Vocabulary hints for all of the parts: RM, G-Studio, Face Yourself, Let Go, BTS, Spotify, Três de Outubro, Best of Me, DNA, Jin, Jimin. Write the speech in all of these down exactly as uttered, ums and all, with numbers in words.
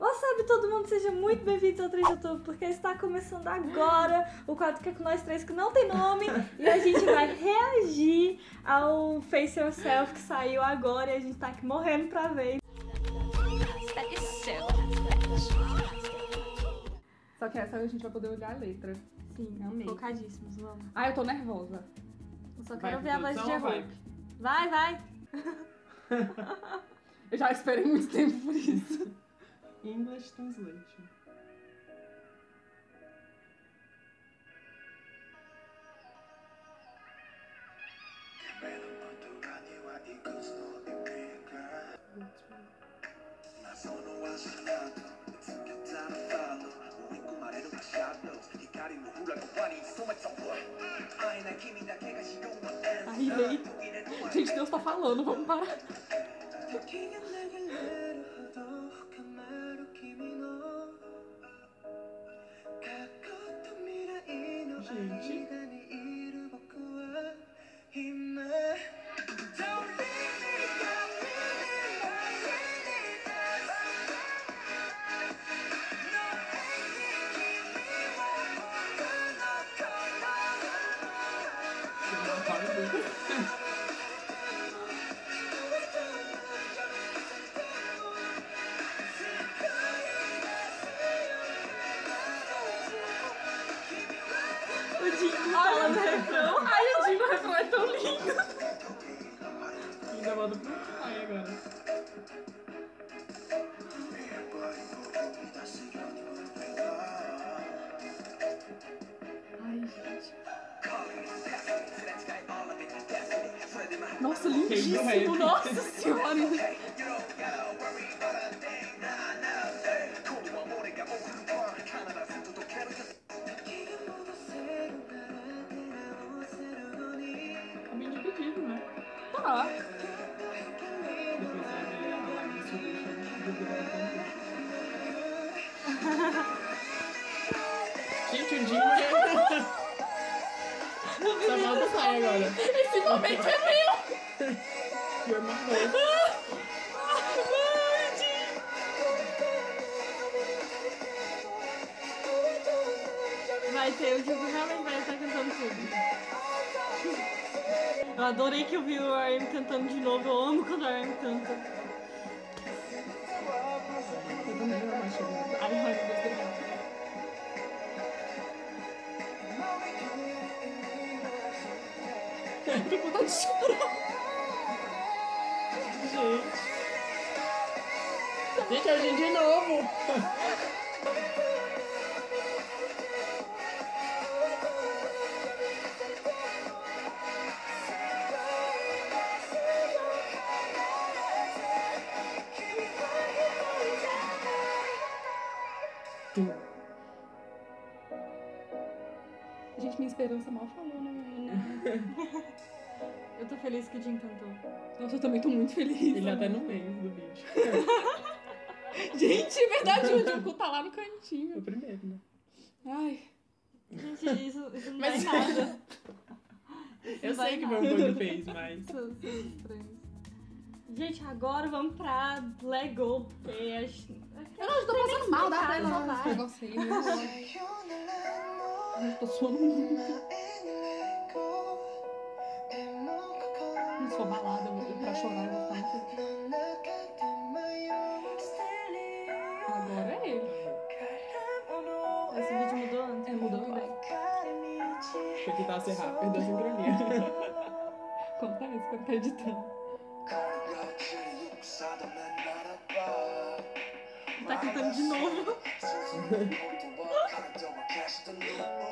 Olá, sabe todo mundo, sejam muito bem-vindos ao três de Outubro, porque está começando agora o quadro que é com nós três, que não tem nome, e a gente vai reagir ao Face Yourself que saiu agora e a gente tá aqui morrendo pra ver. Só que essa a gente vai poder olhar a letra. Sim, amei. Focadíssimos, vamos. Ah, eu tô nervosa. Eu só quero vai, ver a voz de Hulk. Vai, vai. Eu já esperei muito tempo por isso. English Translation. Aí, aí. Gente, Deus tá falando, vamos parar. Gente. Nossa, lindíssimo! Nossa senhora! É bem dividido, né? Tá! Gente, o Jin... Essa moda sai agora! Esse momento é meu! You're my host. Vai ter, o Jimin realmente vai estar cantando tudo. Eu adorei que eu vi o R M cantando de novo, eu amo quando o R M canta. Eu também amo a chegada. Ai, eu amo a chegada. Eu tô com vontade de chorar. Gente, a gente de novo! Gente, minha esperança mal falou, né, menina? Eu tô feliz que o Jin cantou. Nossa, eu também tô muito feliz. Ele até no meio do vídeo. Gente, é verdade, o Jin tá lá no cantinho. O primeiro, né? Ai. Gente, isso, isso não mas... vai nada. Isso eu não sei que nada. Meu mundo fez, mas... Isso, isso gente, agora vamos pra Lego. Porque acho... Eu não, eu tô passando mal, dá pra ir lá. Eu gostei, eu gostei. Eu tô suando muito. Sou balada, eu vou pra chorar, eu vou ficar muito feliz. Agora é ele. Esse vídeo mudou antes. É, mudou agora. Achei que tava ser rápido, a sincronia. Conta isso que eu tô editando. Tá cantando de novo. É porque eu vou pingar nada, deve ser louco.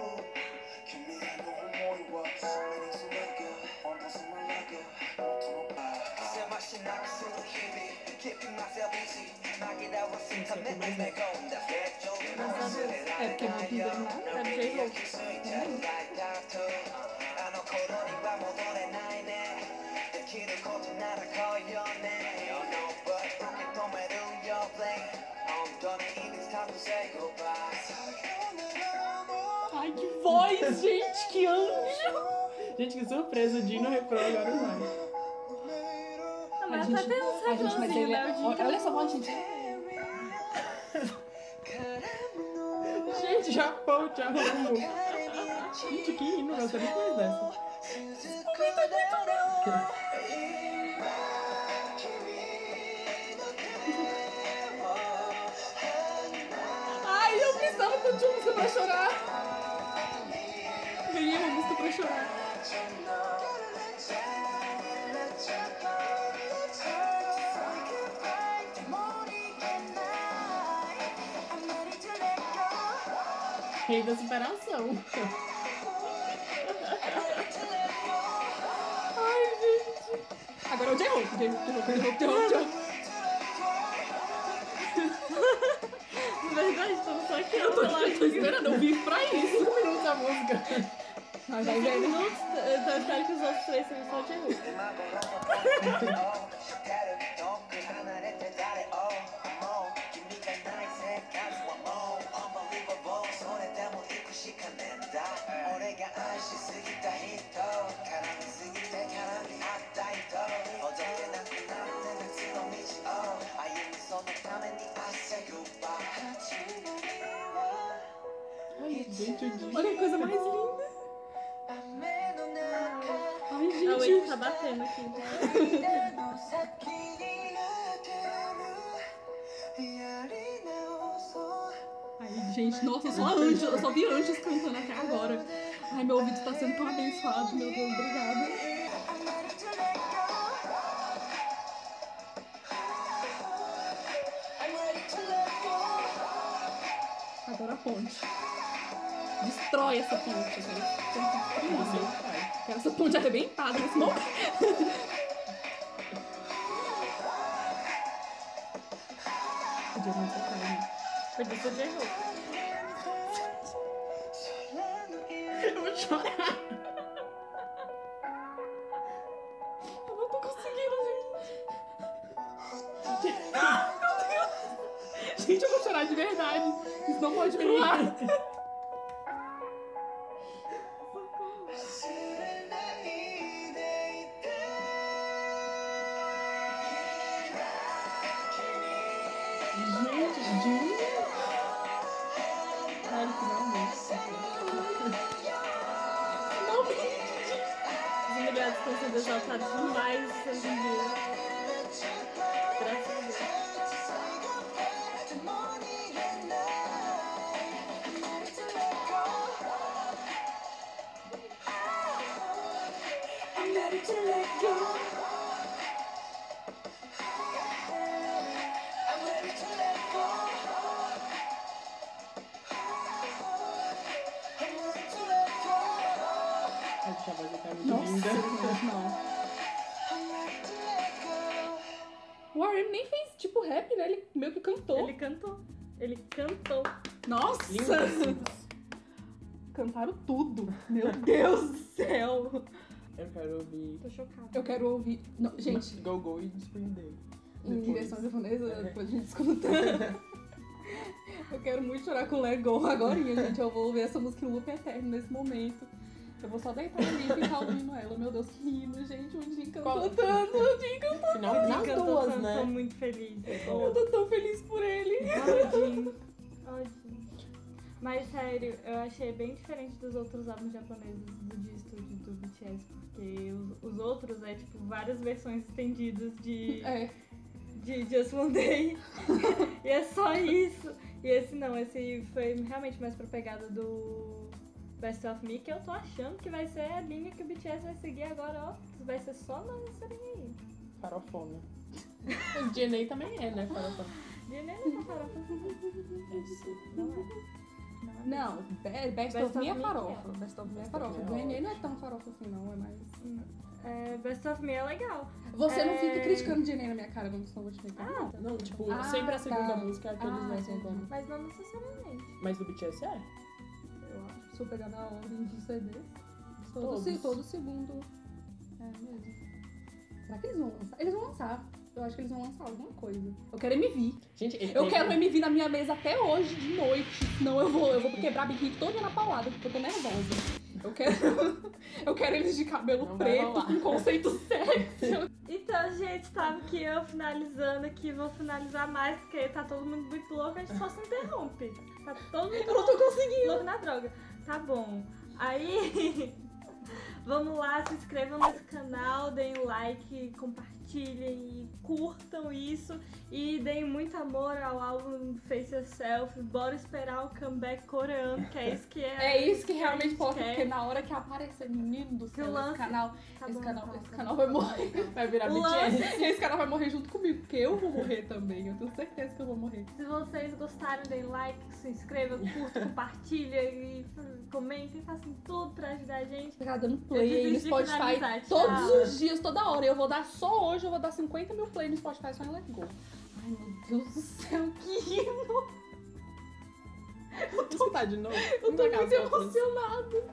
Ai, que voz, gente, que anjo! Gente, que surpresa, o Jin não reprova agora mais. A gente, a gente vai ter um olha só, gente. Japão, te arrumou. Gente, que hino, não sabia que era essa. Ai, eu precisava de uma música pra chorar. Queria uma música pra chorar. Rei da superação. Ai, gente. Agora eu de roupa, de roupa, de roupa, de roupa, de roupa. Na verdade, estamos só aqui. Eu tô, tô esperando, eu vim pra isso. Cinco minutos da música. Mas aí vem. Minutos, eu tô esperando que os outros três sejam só de roupa. Olha que coisa mais linda. Ai, gente. A Wade tá batendo aqui. Ai, gente, nossa, só anjos, eu só vi anjos cantando até agora. Ai, meu ouvido tá sendo tão abençoado, meu Deus, obrigada. Agora a ponte. Destrói essa ponte, velho. Quero essa ponte arrebentada nesse momento. Podia não ser caído. Podia ser de erro. Eu vou chorar. Eu não tô conseguindo, gente. Meu Deus. Gente, eu vou chorar de verdade. Isso não pode pular. Ele cantou. Nossa! Lindo. Cantaram tudo. Meu Deus do céu. Eu quero ouvir... Tô chocada. Eu quero ouvir... Não, gente... Go, go e desprender. Em direção japonesa, depois a gente escuta. Eu quero muito chorar com Lego agora, gente. Eu vou ouvir essa música em loop eterno nesse momento. Eu vou só deitar ali e ficar ouvindo ela. Meu Deus, que hino, gente. O Jin cantou tanto. O Jin cantou tanto. Eu tô, né? Tô muito feliz. Eu, eu tô tão feliz por ele. Jin. Mas sério, eu achei bem diferente dos outros álbuns japoneses do G-Studio do B T S. Porque os, os outros é tipo várias versões estendidas de, é. de Just One Day. E é só isso. E esse não, esse foi realmente mais pra pegada do Best of Me, que eu tô achando que vai ser a linha que o B T S vai seguir agora, ó. Vai ser só nessa linha aí. Farofona. O D N A também é, né? Farofona. D N A não é farofa. Não é. Não, Best, Best of, of Me é farofa. É. Best of Me é farofa. O D N A não é tão farofa assim, não. É mais. É, Best of Me é legal. Você é... não fica criticando o D N A na minha cara, não, senão eu vou te ficar. Ah, não, tipo, ah, sempre a segunda tá. música é que eles mais cantando. Mas não necessariamente. Mas do B T S é? Se eu pegar na ordem dos C Ds, todo, se, todo segundo. É mesmo. Será que eles vão lançar? Eles vão lançar. Eu acho que eles vão lançar alguma coisa. Eu quero M V. Gente, eu tem... quero M V na minha mesa até hoje de noite. Não, eu vou, eu vou quebrar a biquíni toda na paulada, porque eu tô nervosa. Eu quero, eu quero eles de cabelo não preto, com conceito sexy. Então, gente, tava aqui eu finalizando aqui. Vou finalizar mais, porque tá todo mundo muito louco. A gente só se interrompe. Tá todo mundo eu não tô louco, conseguindo. Louco na droga. Tá bom. Aí, vamos lá, se inscrevam nesse canal, deem like, compartilhem e curtam isso. E deem muito amor ao álbum Face Yourself. Bora esperar o comeback coreano, que é isso que é. É isso que, que realmente importa, porque na hora que aparecer, menino do céu, lance... esse canal, tá esse, bom, canal tá esse canal vai morrer, vai virar B T S. Lance... E esse canal vai morrer junto comigo, porque eu vou morrer também, eu tenho certeza que eu vou morrer. Se vocês gostaram, deem like, se inscrevam, curtam, compartilhem e comentem, façam tudo pra ajudar a gente. Tá dando play aí no Spotify todos os dias, toda hora. Eu vou dar só hoje, eu vou dar cinquenta mil play no Spotify só em Let's Go. Ai, meu Deus do céu, que hino! Eu tô, tá de novo? Eu tô muito emocionado.